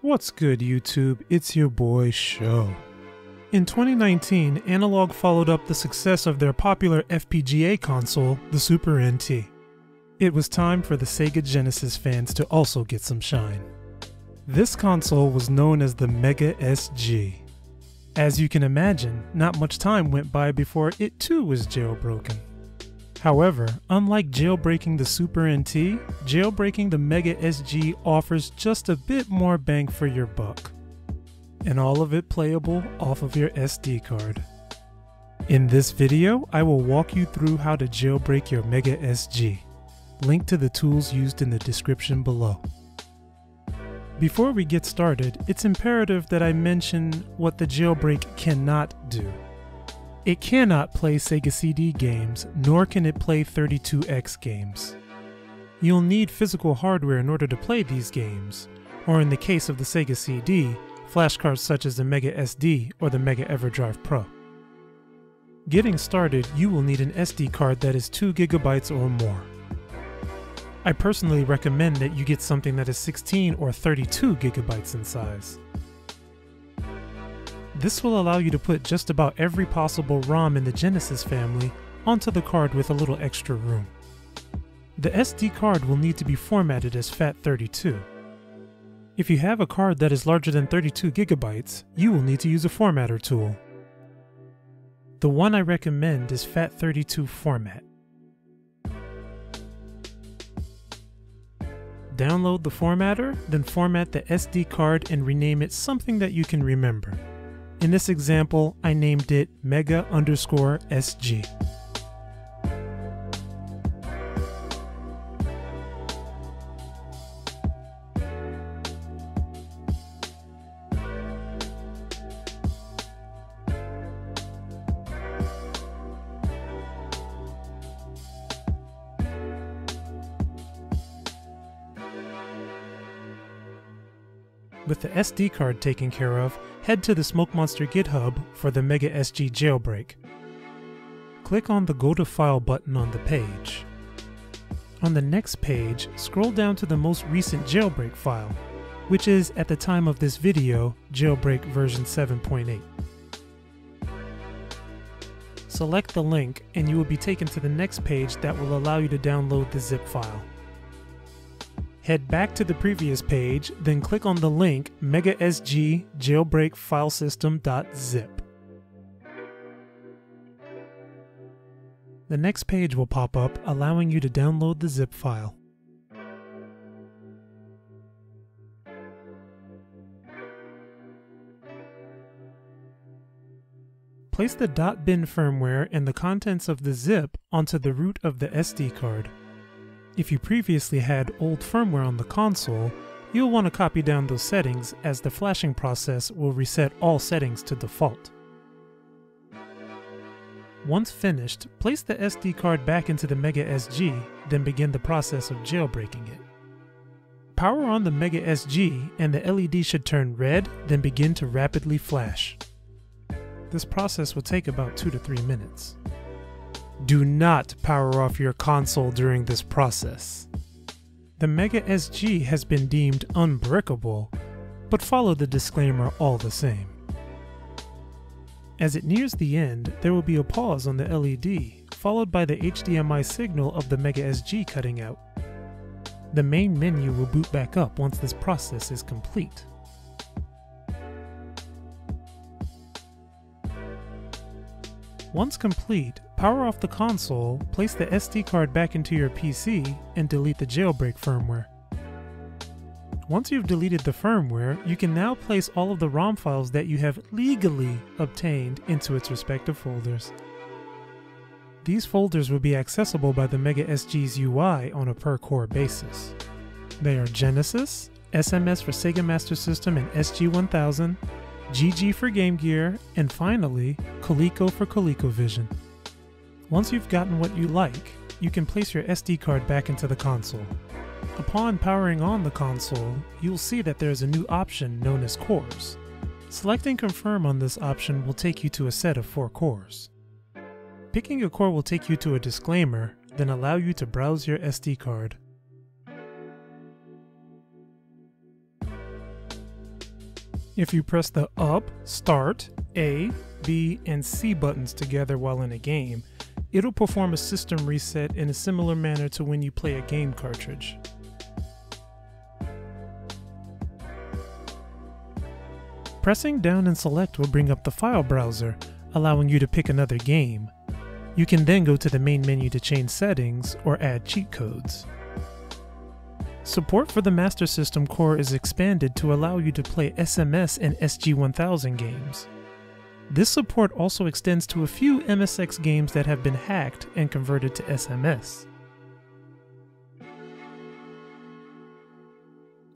What's good, YouTube? It's your boy Sho. In 2019, Analog followed up the success of their popular FPGA console, the Super NT. It was time for the Sega Genesis fans to also get some shine. This console was known as the Mega SG. As you can imagine, not much time went by before it too was jailbroken. However, unlike jailbreaking the Super NT, jailbreaking the Mega SG offers just a bit more bang for your buck. And all of it playable off of your SD card. In this video, I will walk you through how to jailbreak your Mega SG. Link to the tools used in the description below. Before we get started, it's imperative that I mention what the jailbreak cannot do. It cannot play Sega CD games, nor can it play 32X games. You'll need physical hardware in order to play these games, or in the case of the Sega CD, flashcards such as the Mega SD or the Mega EverDrive Pro. Getting started, you will need an SD card that is 2 GB or more. I personally recommend that you get something that is 16 or 32 GB in size. This will allow you to put just about every possible ROM in the Genesis family onto the card with a little extra room. The SD card will need to be formatted as FAT32. If you have a card that is larger than 32 GB, you will need to use a formatter tool. The one I recommend is FAT32 Format. Download the formatter, then format the SD card and rename it something that you can remember. In this example, I named it Mega_SG. With the SD card taken care of, head to the SmokeMonster GitHub for the Mega SG jailbreak. Click on the Go to File button on the page. On the next page, scroll down to the most recent jailbreak file, which is, at the time of this video, jailbreak version 7.8. Select the link and you will be taken to the next page that will allow you to download the zip file. Head back to the previous page, then click on the link Mega SG Jailbreak File System.zip. The next page will pop up, allowing you to download the zip file. Place the .bin firmware and the contents of the zip onto the root of the SD card. If you previously had old firmware on the console, you'll want to copy down those settings, as the flashing process will reset all settings to default. Once finished, place the SD card back into the Mega SG, then begin the process of jailbreaking it. Power on the Mega SG and the LED should turn red, then begin to rapidly flash. This process will take about 2 to 3 minutes. Do not power off your console during this process. The Mega SG has been deemed unbrickable, but follow the disclaimer all the same. As it nears the end, there will be a pause on the LED, followed by the HDMI signal of the Mega SG cutting out. The main menu will boot back up once this process is complete. Once complete, power off the console, place the SD card back into your PC, and delete the jailbreak firmware. Once you've deleted the firmware, you can now place all of the ROM files that you have legally obtained into its respective folders. These folders will be accessible by the Mega SG's UI on a per-core basis. They are Genesis, SMS for Sega Master System and SG-1000, GG for Game Gear, and finally, Coleco for ColecoVision. Once you've gotten what you like, you can place your SD card back into the console. Upon powering on the console, you'll see that there is a new option known as cores. Selecting confirm on this option will take you to a set of 4 cores. Picking your core will take you to a disclaimer, then allow you to browse your SD card. If you press the Up, Start, A, B, and C buttons together while in a game, it'll perform a system reset in a similar manner to when you play a game cartridge. Pressing down and select will bring up the file browser, allowing you to pick another game. You can then go to the main menu to change settings or add cheat codes. Support for the Master System core is expanded to allow you to play SMS and SG-1000 games. This support also extends to a few MSX games that have been hacked and converted to SMS.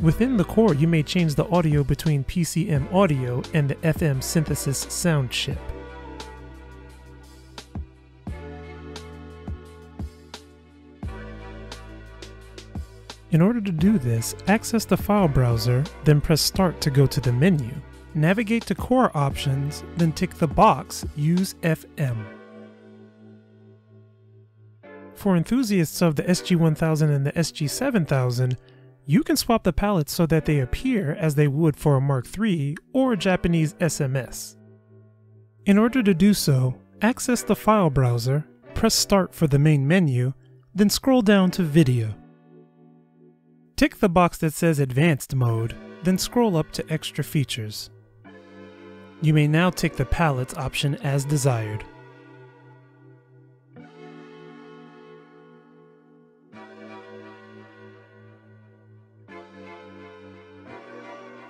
Within the core, you may change the audio between PCM audio and the FM synthesis sound chip. In order to do this, access the file browser, then press Start to go to the menu. Navigate to Core Options, then tick the box Use FM. For enthusiasts of the SG-1000 and the SG-7000, you can swap the palettes so that they appear as they would for a Mark III or a Japanese SMS. In order to do so, access the file browser, press Start for the main menu, then scroll down to Video. Tick the box that says Advanced Mode, then scroll up to Extra Features. You may now tick the Palettes option as desired.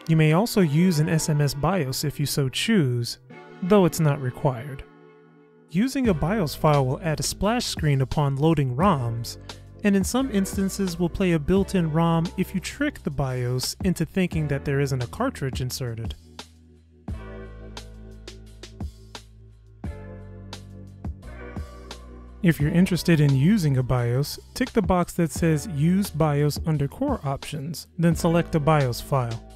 You may also use an SMS BIOS if you so choose, though it's not required. Using a BIOS file will add a splash screen upon loading ROMs, and in some instances will play a built-in ROM if you trick the BIOS into thinking that there isn't a cartridge inserted. If you're interested in using a BIOS, tick the box that says Use BIOS under Core Options, then select a BIOS file.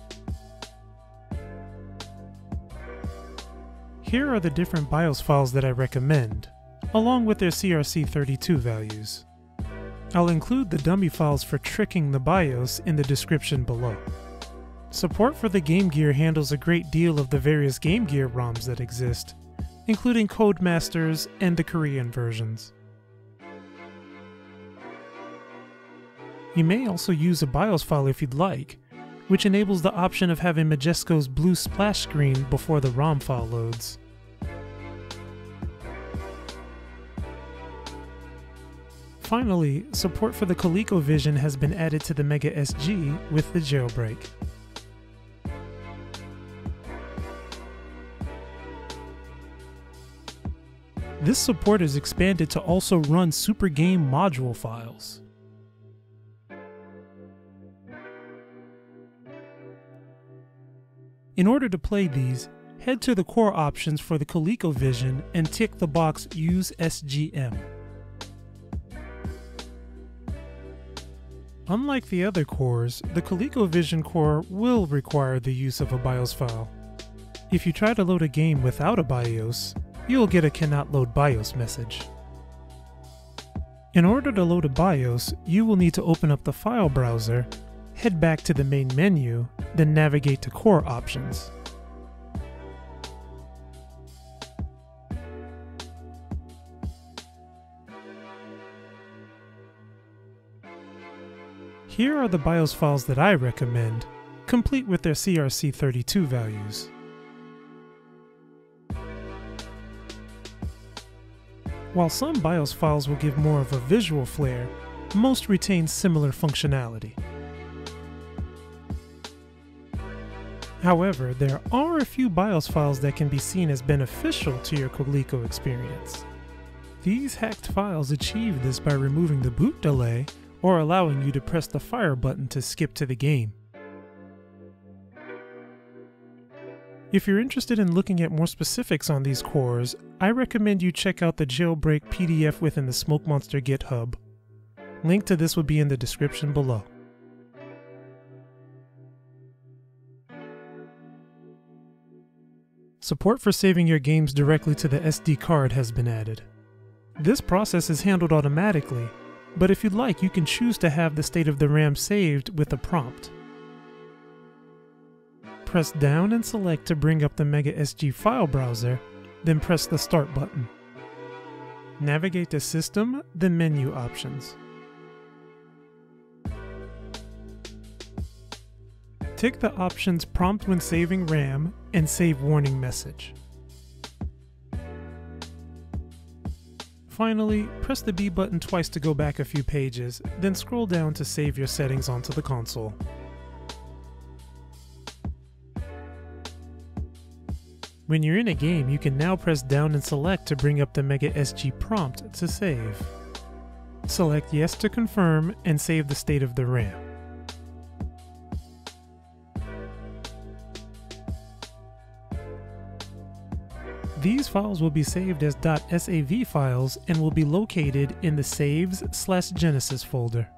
Here are the different BIOS files that I recommend, along with their CRC32 values. I'll include the dummy files for tricking the BIOS in the description below. Support for the Game Gear handles a great deal of the various Game Gear ROMs that exist, including Codemasters and the Korean versions. You may also use a BIOS file if you'd like, which enables the option of having Majesco's blue splash screen before the ROM file loads. Finally, support for the ColecoVision has been added to the Mega SG with the jailbreak. This support is expanded to also run Super Game module files. In order to play these, head to the core options for the ColecoVision and tick the box Use SGM. Unlike the other cores, the ColecoVision core will require the use of a BIOS file. If you try to load a game without a BIOS, you'll get a Cannot Load BIOS message. In order to load a BIOS, you will need to open up the file browser, head back to the main menu, then navigate to Core Options. Here are the BIOS files that I recommend, complete with their CRC32 values. While some BIOS files will give more of a visual flair, most retain similar functionality. However, there are a few BIOS files that can be seen as beneficial to your Coleco experience. These hacked files achieve this by removing the boot delay or allowing you to press the fire button to skip to the game. If you're interested in looking at more specifics on these cores, I recommend you check out the jailbreak PDF within the SmokeMonster GitHub. Link to this will be in the description below. Support for saving your games directly to the SD card has been added. This process is handled automatically, but if you'd like, you can choose to have the state of the RAM saved with a prompt. Press down and select to bring up the Mega SG file browser, then press the Start button. Navigate to System, then Menu Options. Tick the options Prompt when saving RAM and Save Warning Message. Finally, press the B button twice to go back a few pages, then scroll down to save your settings onto the console. When you're in a game, you can now press down and select to bring up the Mega SG prompt to save. Select Yes to confirm and save the state of the RAM. These files will be saved as .sav files and will be located in the Saves/Genesis folder.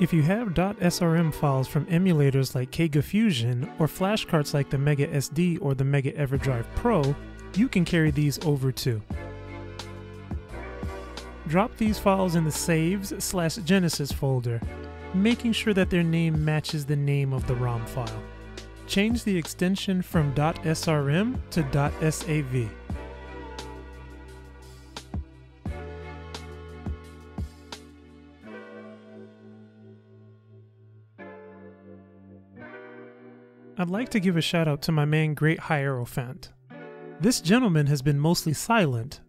If you have .srm files from emulators like Kega Fusion or flashcards like the Mega SD or the Mega EverDrive Pro, you can carry these over too. Drop these files in the Saves/Genesis folder, making sure that their name matches the name of the ROM file. Change the extension from .srm to .sav. I'd like to give a shout out to my man Great Hierophant. This gentleman has been mostly silent,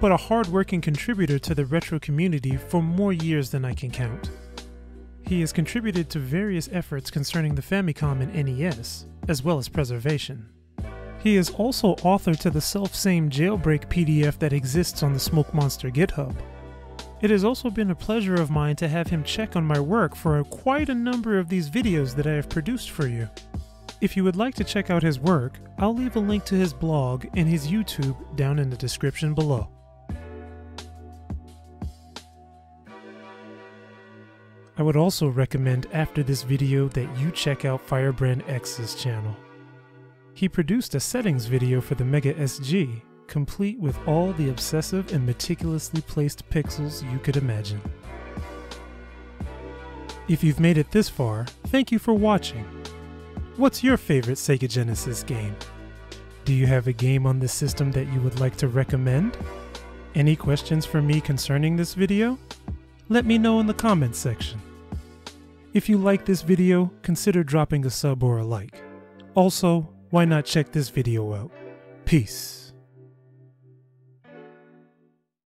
but a hard-working contributor to the retro community for more years than I can count. He has contributed to various efforts concerning the Famicom and NES, as well as preservation. He is also author to the self-same jailbreak PDF that exists on the SmokeMonster GitHub. It has also been a pleasure of mine to have him check on my work for quite a number of these videos that I have produced for you. If you would like to check out his work, I'll leave a link to his blog and his YouTube down in the description below. I would also recommend after this video that you check out Firebrand X's channel. He produced a settings video for the Mega SG, complete with all the obsessive and meticulously placed pixels you could imagine. If you've made it this far, thank you for watching. What's your favorite Sega Genesis game? Do you have a game on this system that you would like to recommend? Any questions for me concerning this video? Let me know in the comments section. If you like this video, consider dropping a sub or a like. Also, why not check this video out? Peace.